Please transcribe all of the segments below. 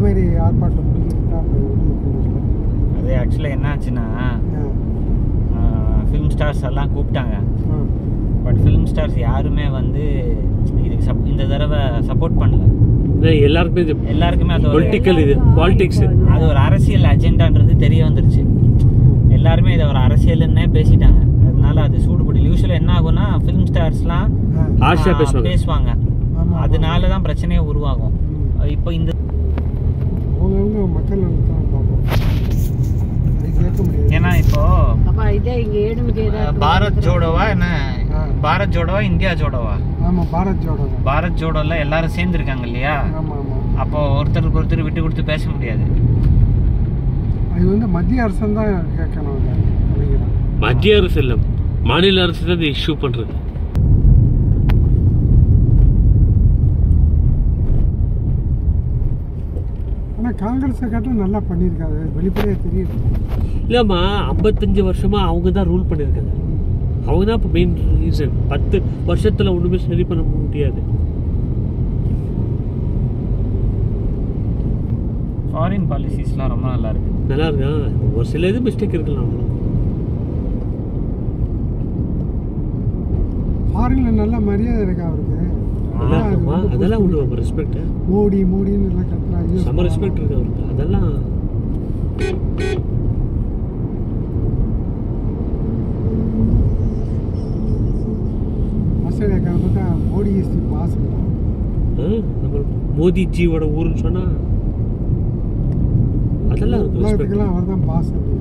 காவேரி ஆர்ப்பாட்டம் அது ஆக்சுவலாக என்ன ஆச்சுன்னா ஃபிலிம் ஸ்டார்ஸ் எல்லாம் கூப்பிட்டாங்க. பட் ஃபிலிம் ஸ்டார்ஸ் யாருமே வந்து இதுக்கு இந்த தடவை சப்போர்ட் பண்ணல. எல்லாருக்குமே அது பாலிடிக்ஸ், அது ஒரு அரசியல் அஜெண்டான்றது தெரிய வந்துருச்சு. எல்லாருமே இதை ஒரு அரசியல்ன்னே பேசிட்டாங்க. அதனால அது சூடுபடி யூஸ்வலாக என்ன ஆகும்னா ஃபிலிம் ஸ்டார்ஸ்லாம் பேசுவாங்க, அதனால தான் பிரச்சனையே உருவாகும். இப்போ இந்த மக்கள் ஏன்னா இப்போ பாரத் ஜோடோவா என்ன, பாரத் ஜோடோவா இந்தியா ஜோடோவா, பாரத் ஜோடோல எல்லாரும் சேர்ந்துருக்காங்க இல்லையா? அப்போ ஒருத்தருக்கு ஒருத்தர் விட்டு கொடுத்து பேச முடியாது. இது வந்து மத்திய அரசு தான் கேட்கணும். மத்திய அரசு இல்லை, மாநில அரசு தான் இது இஷ்யூ பண்ணுறது. ஆனால் காங்கிரஸை கேட்டால் நல்லா பண்ணியிருக்காது, வெளிப்படையாக தெரியுது. இல்லைம்மா, 55 வருஷமாக அவங்க தான் ரூல் பண்ணியிருக்காங்க. அவங்க தான் இப்போ மெயின் ரீசன். 10 வருஷத்தில் ஒன்றுமே சரி பண்ண முடியாது. ஃபாரின் பாலிசிஸ்லாம் ரொம்ப நல்லா இருக்கு, நல்லா இருக்கு. ஒரு சில இது மிஸ்டேக் இருக்குல்ல, அவங்களுக்கு ஃபாரின்ல நல்ல மரியாதை இருக்கு அவருக்கு. அதெல்லாம் உண்டு ரெஸ்பெக்ட். மோடி மோடின்னு எல்லாம் கத்துறாங்க, சம ரெஸ்பெக்ட் இருக்கு அவருக்கு. அதெல்லாம் ஆஸ்திரேலியா கணக்கு மோடி இஸ்தி பாஸ் நம்ம மோடி ஜியோட ஊருன்னு சொன்னா அதெல்லாம் ரெஸ்பெக்ட்லாம் அவர் தான் பாஸ் அப்படின்னு.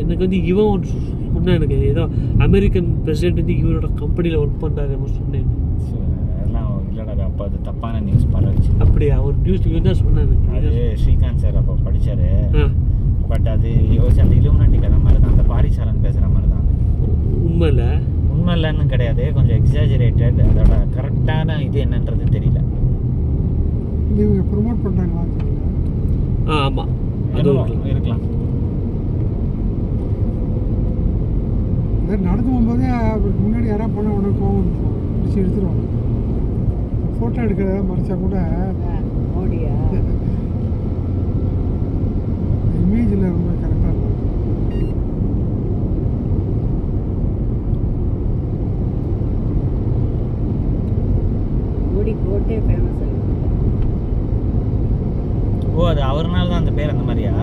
எனக்கு வந்து இவன் சொன்னா, எனக்கு ஏதோ அமெரிக்கன் பிரசிடென்ட் வந்து இவரோட கம்பெனியில் ஒர்க் பண்ணுறாங்க சொன்னேன். அதெல்லாம் இல்லைடா, அப்போ அது தப்பான நியூஸ் பரவாச்சு. அப்படியா? ஒரு நியூஸ் இவர் தான் சொன்னார், அது ஸ்ரீகாந்த் சார் அப்போ படித்தார். பட் அது யோசிச்சு அந்த இலுமினாட்டி கதை மாதிரி தான், அந்த பாரிசாலன் பேசுகிற மாதிரி தான். உண்மை இல்லை, உண்மை இல்லைன்னு கிடையாது, கொஞ்சம் எக்ஸாஜரேட்டட். அதோட கரெக்டான இது என்னன்றது தெரியல. இவங்க ப்ரொமோட் பண்ணுறாங்களா? ஆமாம், அதுவும் இருக்கலாம். நடந்து போகும்போதே அவருக்கு முன்னாடி யாராவது பண்ண உடனே கோவம் பிடிச்சி எடுத்துருவாங்க. ஃபோட்டோ எடுக்கிறத மறைச்சா கூட இமேஜில் ரொம்ப கரெக்டாக இருக்கும். ஓ, அது அவர்னால தான் அந்த பேர் அந்த மாதிரியா?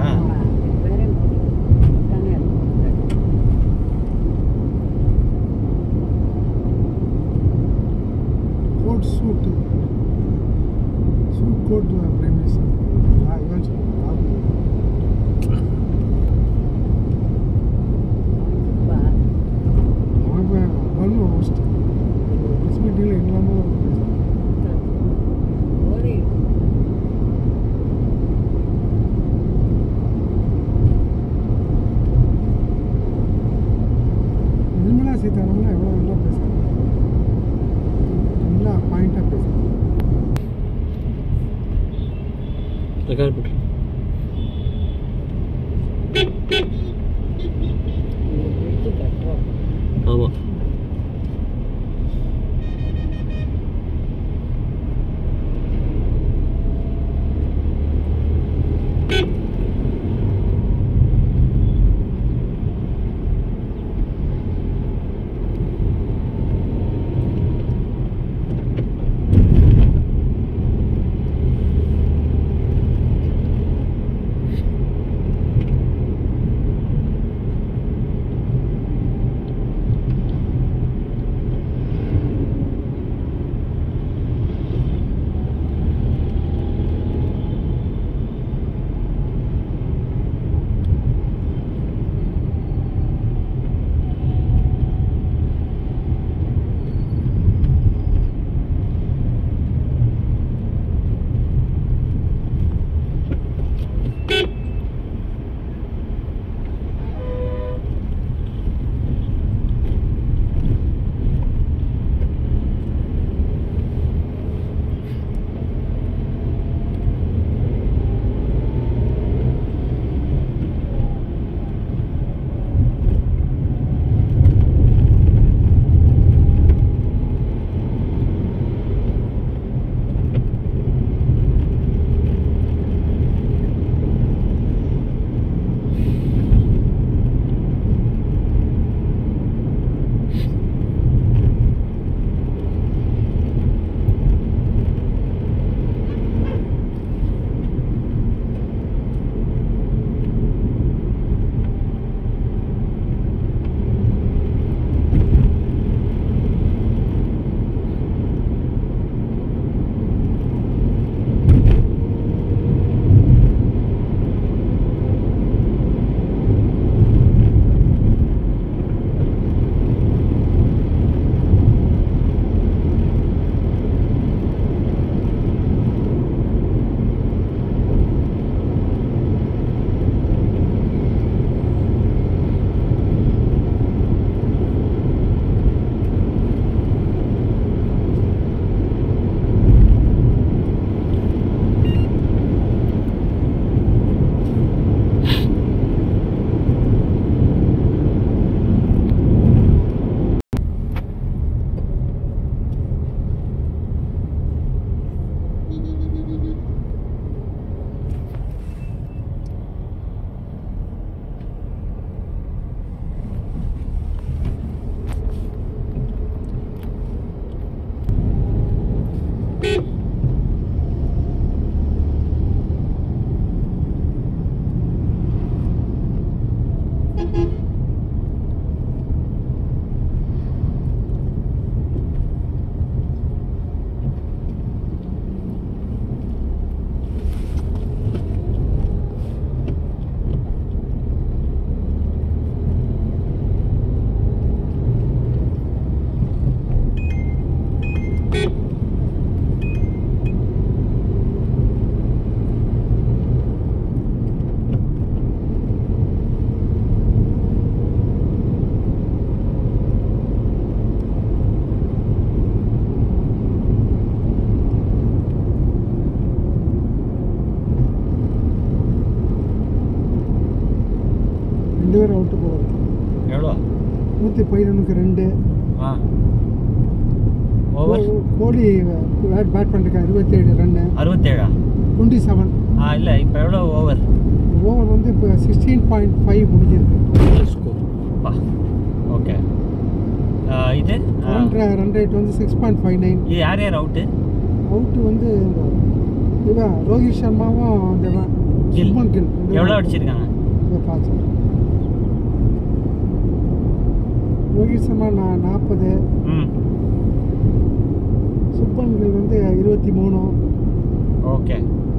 Okay.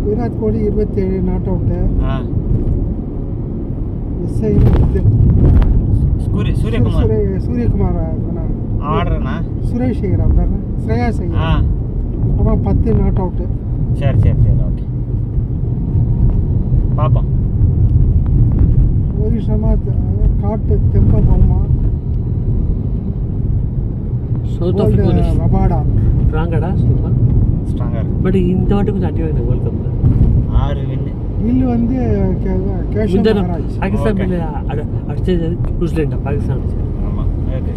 Virat Kohli 27 not out. Stronger. But in the World Cup. Pakistan.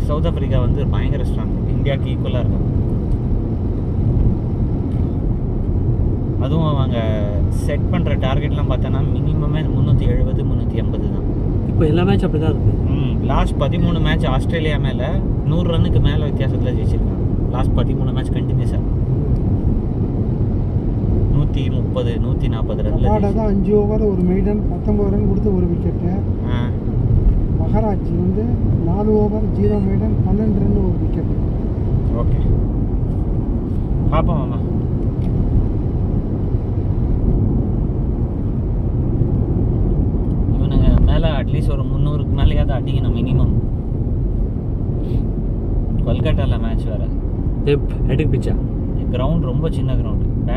South Africa is very strong. India is equal. That's set target minimum 370-350. Last 13 match Australia 100 run last 13 match continuous. I am going to go to the match.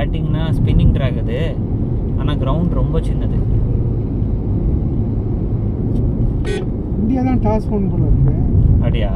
Batting na spinning track ade ana ground romba chinnade India la toss phone pola irukku adiya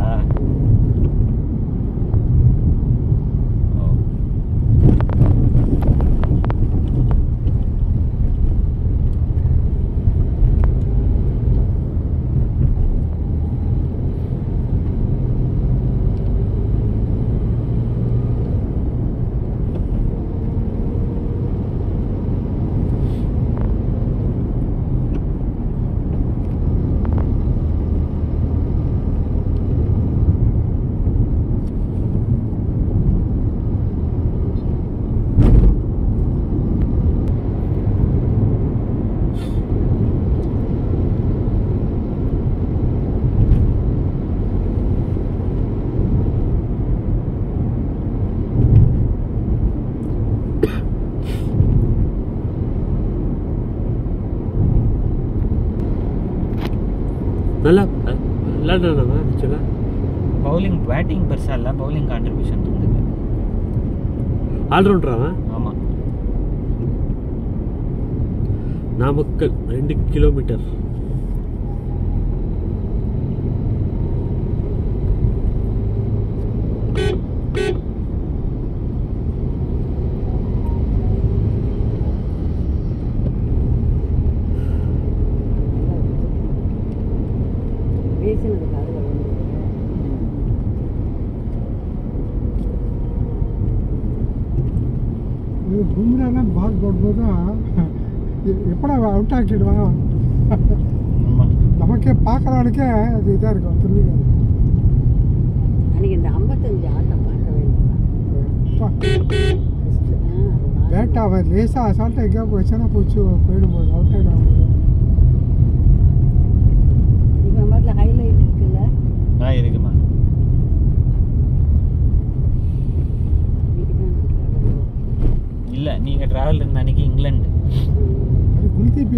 bowling batting persala bowling contribution all rounder ah ama Namakkal 2 km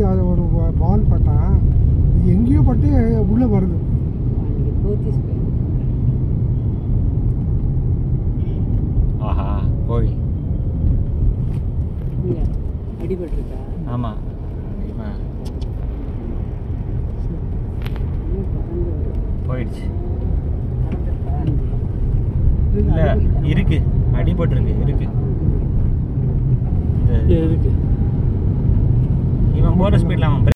I don't know.